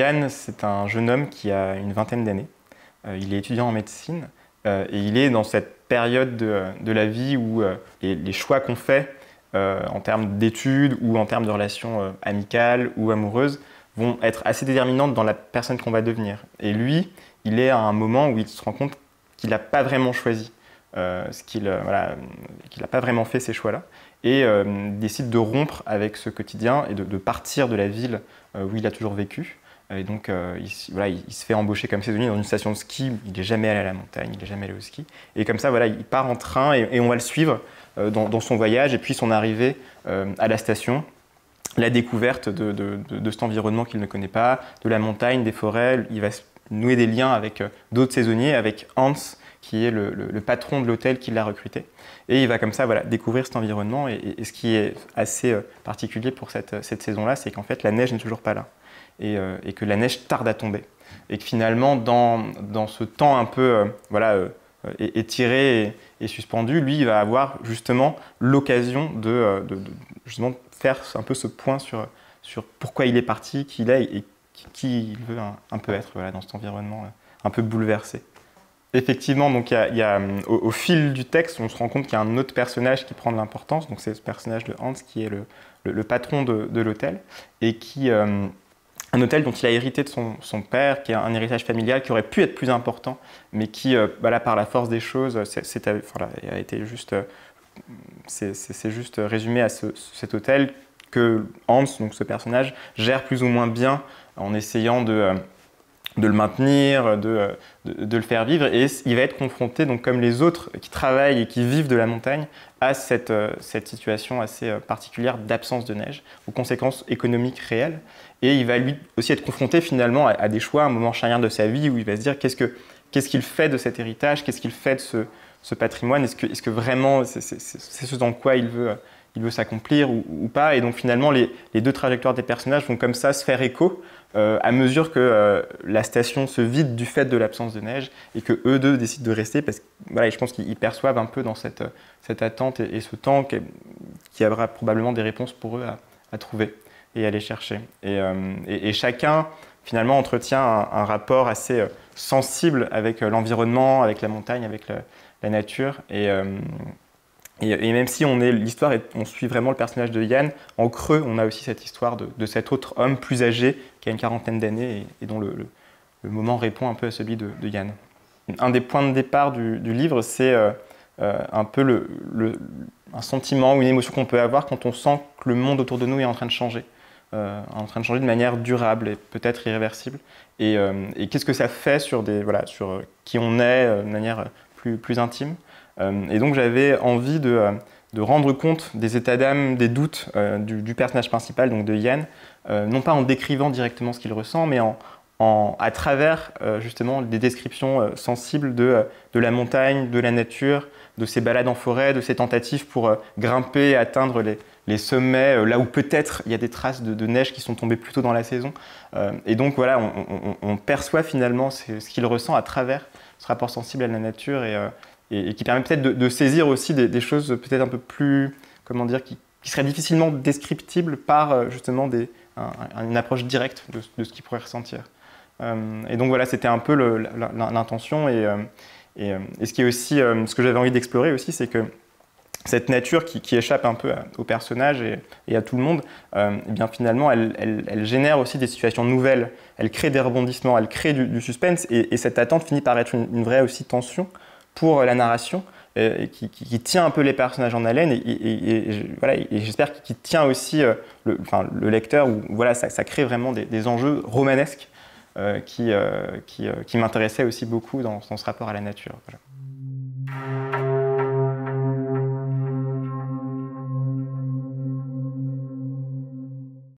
Yann, c'est un jeune homme qui a une vingtaine d'années. Il est étudiant en médecine et il est dans cette période de la vie où les choix qu'on fait en termes d'études ou en termes de relations amicales ou amoureuses vont être assez déterminantes dans la personne qu'on va devenir. Et lui, il est à un moment où il se rend compte qu'il n'a pas vraiment choisi, qu'il n'a pas vraiment fait ces choix-là, et décide de rompre avec ce quotidien et de partir de la ville où il a toujours vécu. Et donc, il se fait embaucher comme saisonnier dans une station de ski. Il n'est jamais allé à la montagne, il n'est jamais allé au ski. Et comme ça, voilà, il part en train et on va le suivre dans son voyage et puis son arrivée à la station, la découverte de cet environnement qu'il ne connaît pas, de la montagne, des forêts. Il va nouer des liens avec d'autres saisonniers, avec Hans, qui est le patron de l'hôtel qui l'a recruté. Et il va comme ça découvrir cet environnement. Et ce qui est assez particulier pour cette saison-là, c'est qu'en fait, la neige n'est toujours pas là. Et que la neige tarde à tomber. Et que finalement, dans ce temps un peu étiré et suspendu, lui, il va avoir justement l'occasion de faire un peu ce point sur pourquoi il est parti, qui il est et qui il veut un peu être dans cet environnement un peu bouleversé. Effectivement, donc, au fil du texte, on se rend compte qu'il y a un autre personnage qui prend de l'importance. Donc c'est ce personnage de Hans qui est le patron de l'hôtel et qui... un hôtel dont il a hérité de son père, qui est un héritage familial qui aurait pu être plus important, mais qui, par la force des choses, c'est juste résumé à cet hôtel que Hans, donc ce personnage, gère plus ou moins bien en essayant de le maintenir, de le faire vivre. Et il va être confronté, donc, comme les autres qui travaillent et qui vivent de la montagne, à cette situation assez particulière d'absence de neige, aux conséquences économiques réelles. Et il va lui aussi être confronté finalement à des choix, à un moment charnière de sa vie où il va se dire qu'est-ce qu'il fait de cet héritage, qu'est-ce qu'il fait de ce patrimoine, est-ce que vraiment c'est ce dans quoi il veut s'accomplir ou pas. Et donc finalement, les deux trajectoires des personnages vont comme ça se faire écho à mesure que la station se vide du fait de l'absence de neige et que eux deux décident de rester parce que je pense qu'ils perçoivent un peu dans cette attente et ce temps qu'il y aura probablement des réponses pour eux à trouver et à les chercher. Et chacun finalement entretient un rapport assez sensible avec l'environnement, avec la montagne, avec la nature. Et même si on suit vraiment le personnage de Yann, en creux, on a aussi cette histoire de cet autre homme plus âgé qui a une quarantaine d'années et dont le moment répond un peu à celui de Yann. Un des points de départ du livre, c'est un peu un sentiment ou une émotion qu'on peut avoir quand on sent que le monde autour de nous est en train de changer, de manière durable et peut-être irréversible. Et qu'est-ce que ça fait sur qui on est de manière plus intime. Et donc j'avais envie de rendre compte des états d'âme, des doutes du personnage principal, donc de Yann, non pas en décrivant directement ce qu'il ressent, mais à travers justement des descriptions sensibles de la montagne, de la nature, de ses balades en forêt, de ses tentatives pour grimper, atteindre les sommets, là où peut-être il y a des traces de neige qui sont tombées plus tôt dans la saison. Et donc on perçoit finalement ce qu'il ressent à travers ce rapport sensible à la nature et qui permet peut-être de saisir aussi des choses peut-être un peu plus, comment dire, qui seraient difficilement descriptibles par justement une approche directe de ce qu'il pourrait ressentir. Et donc c'était un peu l'intention et ce qui est aussi ce que j'avais envie d'explorer aussi, c'est que cette nature qui échappe un peu au personnage et à tout le monde, eh bien finalement elle génère aussi des situations nouvelles, elle crée des rebondissements, elle crée du suspense et cette attente finit par être une vraie aussi tension pour la narration, qui tient un peu les personnages en haleine et j'espère qu'il tient aussi le lecteur, où ça crée vraiment des enjeux romanesques qui m'intéressaient aussi beaucoup dans ce rapport à la nature.